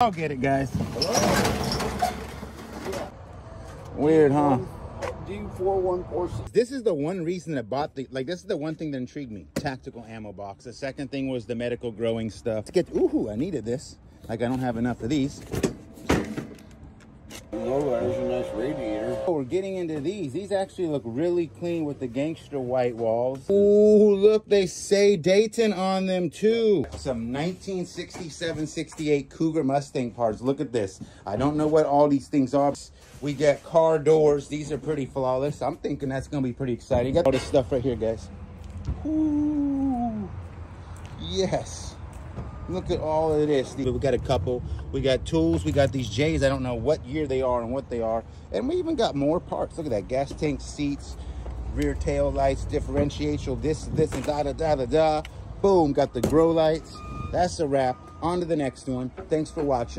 I'll get it, guys. Weird, huh? D4146. This is the one reason I bought the, like, this is the one thing that intrigued me. Tactical ammo box. The second thing was the medical growing stuff. To get, ooh, I needed this. Like, I don't have enough of these. Oh, there's a nice radiator. Oh, we're getting into these. These actually look really clean with the gangster white walls. Ooh, look, they say Dayton on them too. Some 1967-68 Cougar Mustang parts. Look at this. I don't know what all these things are. We got car doors. These are pretty flawless. I'm thinking that's going to be pretty exciting. Got all this stuff right here, guys. Ooh, yes. Look at all of this. We got a couple. We got tools. We got these J's. I don't know what year they are and what they are. And we even got more parts. Look at that. Gas tank, seats, rear tail lights, differential, this, and da-da-da-da-da. Boom. Got the grow lights. That's a wrap. On to the next one. Thanks for watching.